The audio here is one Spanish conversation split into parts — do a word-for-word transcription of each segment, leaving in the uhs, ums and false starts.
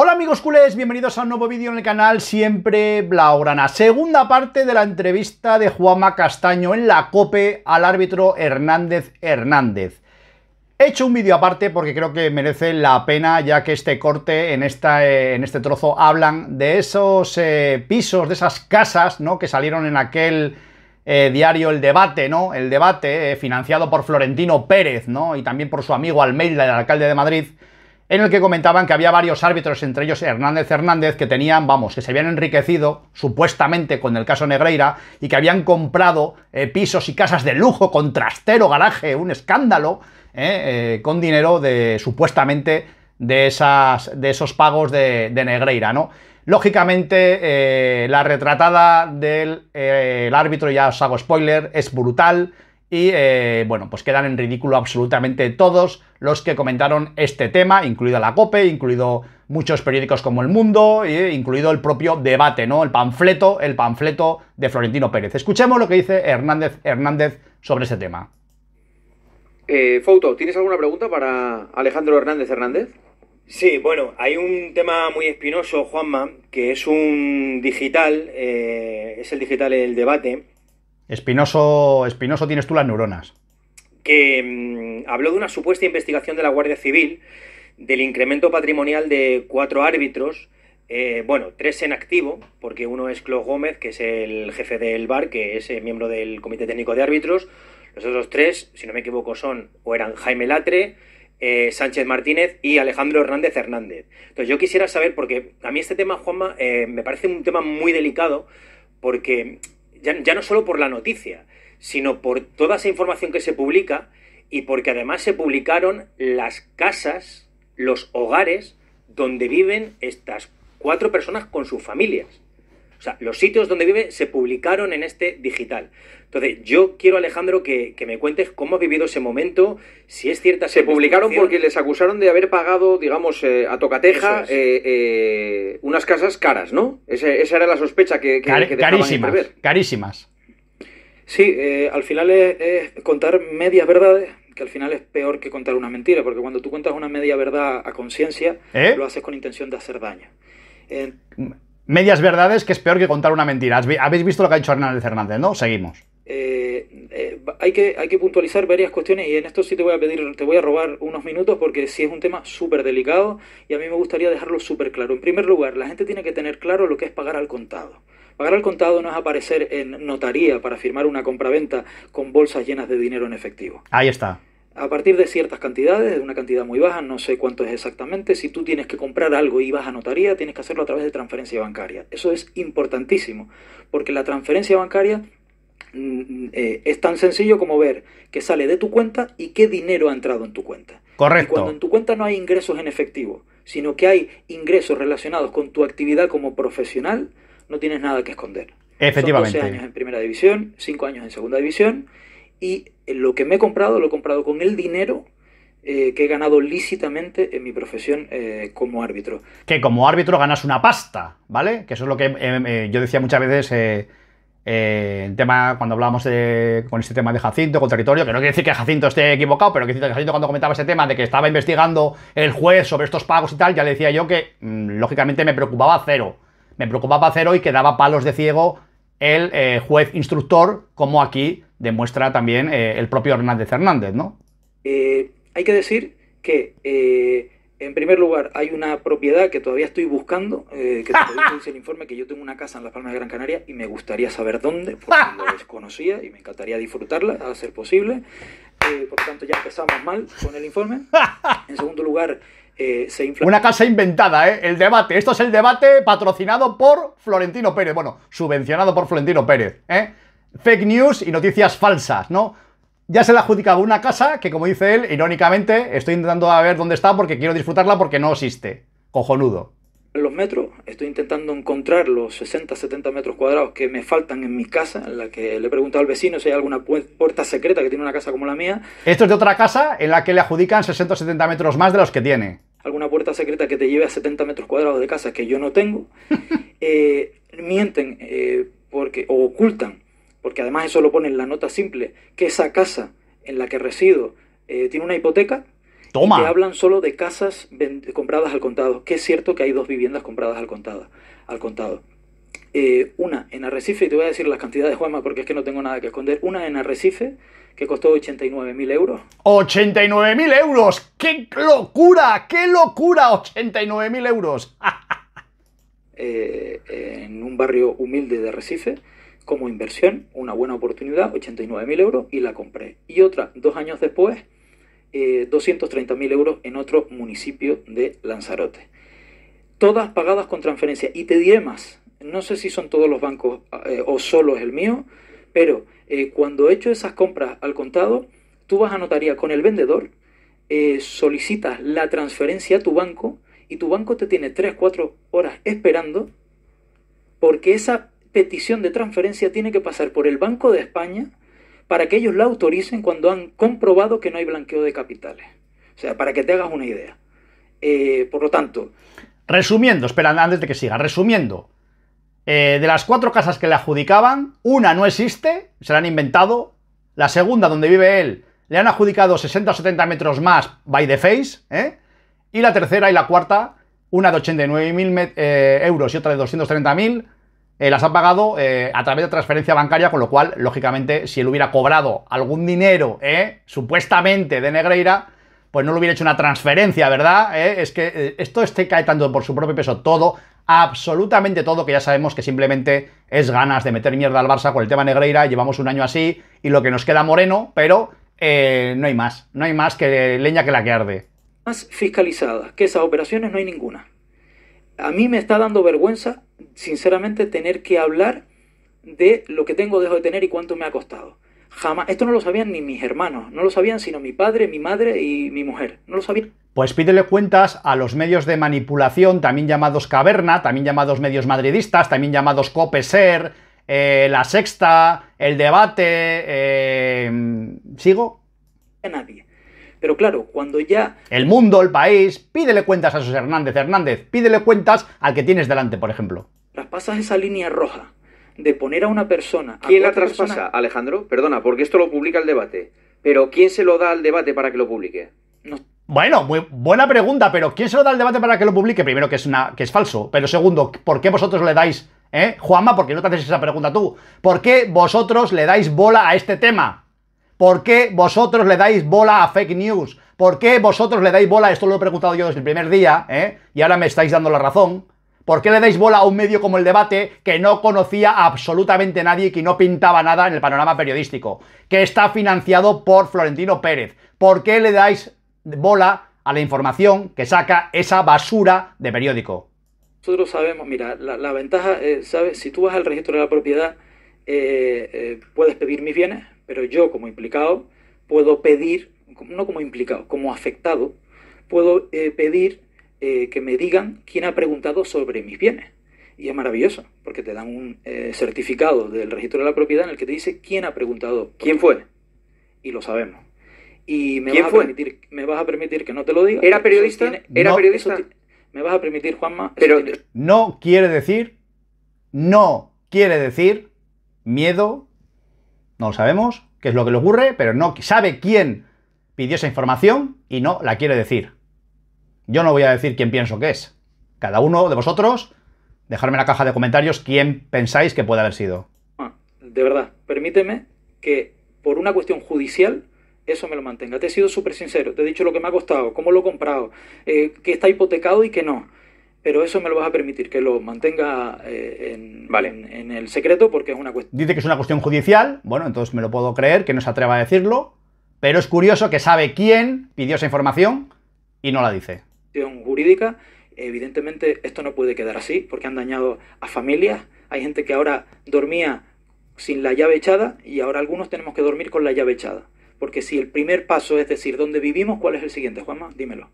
Hola amigos culés, bienvenidos a un nuevo vídeo en el canal Siempre Blaugranas. Segunda parte de la entrevista de Juanma Castaño en la COPE al árbitro Hernández Hernández. He hecho un vídeo aparte porque creo que merece la pena, ya que este corte, en, esta, eh, en este trozo, hablan de esos eh, pisos, de esas casas, ¿no?, que salieron en aquel eh, diario El Debate, ¿no? El Debate, eh, financiado por Florentino Pérez, ¿no?, y también por su amigo Almeida, el alcalde de Madrid, en el que comentaban que había varios árbitros, entre ellos Hernández Hernández, que tenían, vamos, que se habían enriquecido, supuestamente, con el caso Negreira, y que habían comprado eh, pisos y casas de lujo, con trastero, garaje, un escándalo, eh, eh, con dinero de, supuestamente, de, esas, de esos pagos de, de Negreira, ¿no? Lógicamente, eh, la retratada del eh, el árbitro, ya os hago spoiler, es brutal, y, eh, bueno, pues quedan en ridículo absolutamente todos los que comentaron este tema, incluida la COPE, incluido muchos periódicos como El Mundo, e incluido el propio Debate, ¿no?, el panfleto, el panfleto de Florentino Pérez. Escuchemos lo que dice Hernández Hernández sobre este tema. Eh, Fouto, ¿tienes alguna pregunta para Alejandro Hernández Hernández? Sí, bueno, hay un tema muy espinoso, Juanma, que es un digital, eh, es el digital El Debate. Espinoso, espinoso tienes tú las neuronas. Que mmm, habló de una supuesta investigación de la Guardia Civil del incremento patrimonial de cuatro árbitros, eh, bueno, tres en activo, porque uno es Claude Gómez, que es el jefe del V A R, que es eh, miembro del Comité Técnico de Árbitros. Los otros tres, si no me equivoco, son o eran Jaime Latre, eh, Sánchez Martínez y Alejandro Hernández Hernández. Entonces yo quisiera saber, porque a mí este tema, Juanma, eh, me parece un tema muy delicado, porque... Ya, ya no solo por la noticia, sino por toda esa información que se publica y porque además se publicaron las casas, los hogares donde viven estas cuatro personas con sus familias. O sea, los sitios donde vive se publicaron en este digital. Entonces, yo quiero, Alejandro, que, que me cuentes cómo has vivido ese momento, si es cierta... Se publicaron porque les acusaron de haber pagado, digamos, eh, a tocateja es. eh, eh, unas casas caras, ¿no? Ese, esa era la sospecha que, que, Car que dejaban carísimas, entrever. Carísimas. Sí, eh, al final es, es contar medias verdades, que al final es peor que contar una mentira, porque cuando tú cuentas una media verdad a conciencia, ¿eh?, lo haces con intención de hacer daño. Eh, Medias verdades, que es peor que contar una mentira. Habéis visto lo que ha dicho Hernández Hernández, ¿no? Seguimos. Eh, eh, hay, que, hay que puntualizar varias cuestiones y en esto sí te voy a pedir, te voy a robar unos minutos porque sí es un tema súper delicado y a mí me gustaría dejarlo súper claro. En primer lugar, la gente tiene que tener claro lo que es pagar al contado. Pagar al contado no es aparecer en notaría para firmar una compraventa con bolsas llenas de dinero en efectivo. Ahí está. A partir de ciertas cantidades, de una cantidad muy baja, no sé cuánto es exactamente, si tú tienes que comprar algo y vas a notaría, tienes que hacerlo a través de transferencia bancaria. Eso es importantísimo, porque la transferencia bancaria eh, es tan sencillo como ver que sale de tu cuenta y qué dinero ha entrado en tu cuenta. Correcto. Y cuando en tu cuenta no hay ingresos en efectivo, sino que hay ingresos relacionados con tu actividad como profesional, no tienes nada que esconder. Efectivamente. Son doce años en primera división, cinco años en segunda división, y lo que me he comprado, lo he comprado con el dinero eh, que he ganado lícitamente en mi profesión eh, como árbitro. Que como árbitro ganas una pasta, ¿vale? Que eso es lo que eh, eh, yo decía muchas veces eh, eh, el tema cuando hablábamos de, con este tema de Jacinto, con territorio, que no quiere decir que Jacinto esté equivocado, pero que Jacinto cuando comentaba ese tema de que estaba investigando el juez sobre estos pagos y tal, ya le decía yo que mmm, lógicamente me preocupaba cero. Me preocupaba cero y que daba palos de ciego el eh, juez instructor, como aquí demuestra también eh, el propio Hernández Hernández, ¿no? Eh, hay que decir que, eh, en primer lugar, hay una propiedad que todavía estoy buscando, eh, que todavía dice el informe que yo tengo una casa en Las Palmas de Gran Canaria y me gustaría saber dónde, porque lo desconocía y me encantaría disfrutarla, a ser posible. Eh, por lo tanto, ya empezamos mal con el informe. En segundo lugar, eh, se infla... Una casa inventada, ¿eh? El Debate. Esto es El Debate patrocinado por Florentino Pérez. Bueno, subvencionado por Florentino Pérez, ¿eh? Fake news y noticias falsas, ¿no? Ya se le ha adjudicado una casa que, como dice él, irónicamente, estoy intentando a ver dónde está porque quiero disfrutarla porque no existe. Cojonudo. Los metros, estoy intentando encontrar los sesenta, setenta metros cuadrados que me faltan en mi casa, en la que le he preguntado al vecino si hay alguna puerta secreta que tiene una casa como la mía. Esto es de otra casa en la que le adjudican sesenta o setenta metros más de los que tiene. Alguna puerta secreta que te lleve a setenta metros cuadrados de casa que yo no tengo. eh, mienten eh, porque, o ocultan, porque además eso lo pone en la nota simple, que esa casa en la que resido eh, tiene una hipoteca Toma. Y que hablan solo de casas compradas al contado, que es cierto que hay dos viviendas compradas al contado. Al contado. Eh, una en Arrecife, y te voy a decir las cantidades, Juanma, porque es que no tengo nada que esconder. Una en Arrecife, que costó ochenta y nueve mil euros. ¡ochenta y nueve mil euros! ¡Qué locura! ¡Qué locura! ¡ochenta y nueve mil euros! eh, eh, en un barrio humilde de Arrecife, como inversión, una buena oportunidad, ochenta y nueve mil euros, y la compré. Y otra, dos años después, eh, doscientos treinta mil euros en otro municipio de Lanzarote. Todas pagadas con transferencia. Y te diré más. No sé si son todos los bancos eh, o solo es el mío, pero eh, cuando he hecho esas compras al contado, tú vas a notaría con el vendedor, eh, solicitas la transferencia a tu banco y tu banco te tiene tres, cuatro horas esperando porque esa petición de transferencia tiene que pasar por el Banco de España para que ellos la autoricen cuando han comprobado que no hay blanqueo de capitales. O sea, para que te hagas una idea. Eh, por lo tanto... Resumiendo, espera, antes de que siga, resumiendo... Eh, de las cuatro casas que le adjudicaban, una no existe, se la han inventado. La segunda, donde vive él, le han adjudicado sesenta o setenta metros más by the face, ¿eh? Y la tercera y la cuarta, una de ochenta y nueve mil eh, euros y otra de doscientos treinta mil, eh, las han pagado eh, a través de transferencia bancaria, con lo cual, lógicamente, si él hubiera cobrado algún dinero, ¿eh? Supuestamente de Negreira, pues no le hubiera hecho una transferencia, ¿verdad? ¿Eh? Es que eh, esto este cae tanto por su propio peso todo, absolutamente todo, que ya sabemos que simplemente es ganas de meter mierda al Barça con el tema Negreira. Llevamos un año así y lo que nos queda moreno, pero eh, no hay más, no hay más que leña que la que arde. Más fiscalizadas, que esas operaciones no hay ninguna. A mí me está dando vergüenza, sinceramente, tener que hablar de lo que tengo, dejo de tener y cuánto me ha costado. Jamás, esto no lo sabían ni mis hermanos, no lo sabían sino mi padre, mi madre y mi mujer, no lo sabían. Pues pídele cuentas a los medios de manipulación, también llamados Caverna, también llamados medios madridistas, también llamados COPE, SER, eh, La Sexta, El Debate... Eh, ¿Sigo? A nadie. Pero claro, cuando ya... El Mundo, El País, pídele cuentas a esos Hernández Hernández, pídele cuentas al que tienes delante, por ejemplo. Traspasas esa línea roja de poner a una persona... ¿Quién la traspasa, personas... Alejandro? Perdona, porque esto lo publica El Debate. Pero ¿quién se lo da al Debate para que lo publique? No. Bueno, muy buena pregunta, pero ¿quién se lo da al Debate para que lo publique? Primero, que es una que es falso, pero segundo, ¿por qué vosotros le dais, eh, Juanma, porque no te haces esa pregunta tú? ¿Por qué vosotros le dais bola a este tema? ¿Por qué vosotros le dais bola a fake news? ¿Por qué vosotros le dais bola? Esto lo he preguntado yo desde el primer día, ¿eh? Y ahora me estáis dando la razón. ¿Por qué le dais bola a un medio como El Debate, que no conocía absolutamente nadie y que no pintaba nada en el panorama periodístico, que está financiado por Florentino Pérez? ¿Por qué le dais bola a la información que saca esa basura de periódico? Nosotros sabemos, mira, la, la ventaja, eh, ¿sabes? Si tú vas al registro de la propiedad, eh, eh, puedes pedir mis bienes, pero yo como implicado puedo pedir, no como implicado, como afectado, puedo eh, pedir... Eh, que me digan quién ha preguntado sobre mis bienes. Y es maravilloso, porque te dan un eh, certificado del registro de la propiedad en el que te dice quién ha preguntado. ¿Quién fue? Y lo sabemos. Y me, ¿Quién vas, fue? A permitir, me vas a permitir que no te lo diga. ¿Era periodista? Tiene, ¿Era no, periodista? Me vas a permitir, Juanma. Pero tiene... no quiere decir, no quiere decir miedo, no lo sabemos, qué es lo que le ocurre, pero no sabe quién pidió esa información y no la quiere decir. Yo no voy a decir quién pienso que es. Cada uno de vosotros, dejadme en la caja de comentarios quién pensáis que puede haber sido. Ah, de verdad, permíteme que por una cuestión judicial eso me lo mantenga. Te he sido súper sincero, te he dicho lo que me ha costado, cómo lo he comprado, eh, que está hipotecado y que no. Pero eso me lo vas a permitir, que lo mantenga eh, en, vale. en, en el secreto porque es una cuestión... Dice que es una cuestión judicial, bueno, entonces me lo puedo creer, que no se atreva a decirlo, pero es curioso que sabe quién pidió esa información y no la dice. Jurídica, evidentemente esto no puede quedar así porque han dañado a familias. Hay gente que ahora dormía sin la llave echada y ahora algunos tenemos que dormir con la llave echada, porque si el primer paso es decir dónde vivimos, ¿cuál es el siguiente? Juanma, dímelo.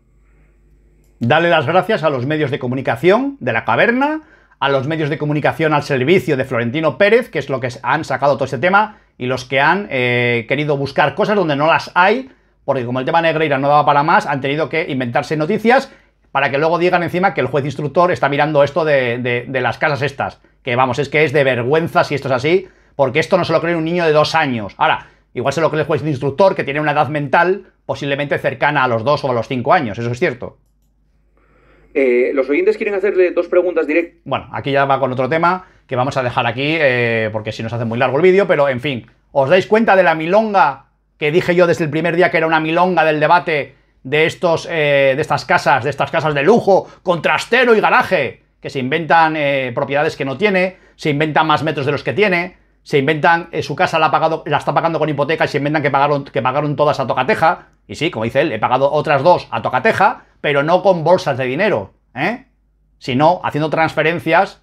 Dale las gracias a los medios de comunicación de la Caverna, a los medios de comunicación al servicio de Florentino Pérez, que es lo que han sacado todo este tema, y los que han eh, querido buscar cosas donde no las hay, porque como el tema Negreira no daba para más, han tenido que inventarse noticias para que luego digan encima que el juez instructor está mirando esto de, de, de las casas estas. Que vamos, es que es de vergüenza si esto es así, porque esto no se lo cree un niño de dos años. Ahora, igual se lo cree el juez instructor, que tiene una edad mental posiblemente cercana a los dos o a los cinco años, ¿eso es cierto? Eh, los oyentes quieren hacerle dos preguntas directas. Bueno, aquí ya va con otro tema que vamos a dejar aquí, eh, porque si nos hace muy largo el vídeo, pero en fin, ¿os dais cuenta de la milonga que dije yo desde el primer día que era una milonga del debate de, estos, eh, de estas casas, de estas casas de lujo, con trastero y garaje, que se inventan eh, propiedades que no tiene, se inventan más metros de los que tiene, se inventan, eh, su casa la, ha pagado, la está pagando con hipoteca y se inventan que pagaron, que pagaron todas a tocateja? Y sí, como dice él, he pagado otras dos a tocateja, pero no con bolsas de dinero, ¿eh? Sino haciendo transferencias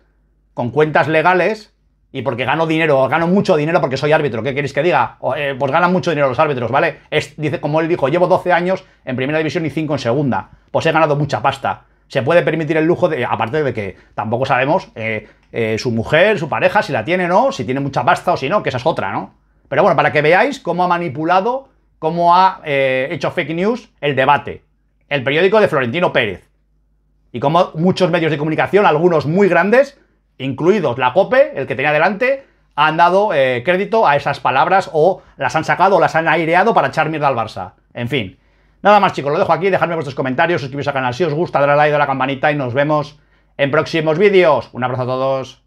con cuentas legales y porque gano dinero, gano mucho dinero porque soy árbitro, ¿qué queréis que diga? O, eh, pues ganan mucho dinero los árbitros, ¿vale? Es, dice, como él dijo, llevo doce años en primera división y cinco en segunda, pues he ganado mucha pasta. Se puede permitir el lujo, de, aparte de que tampoco sabemos eh, eh, su mujer, su pareja, si la tiene o no, si tiene mucha pasta o si no, que esa es otra, ¿no? Pero bueno, para que veáis cómo ha manipulado, cómo ha eh, hecho fake news El Debate, el periódico de Florentino Pérez. Y cómo muchos medios de comunicación, algunos muy grandes, incluidos la COPE, el que tenía delante, han dado eh, crédito a esas palabras o las han sacado o las han aireado para echar mierda al Barça. En fin, nada más chicos, lo dejo aquí, dejadme vuestros comentarios, suscribiros al canal si os gusta, dadle a like, a la campanita y nos vemos en próximos vídeos. Un abrazo a todos.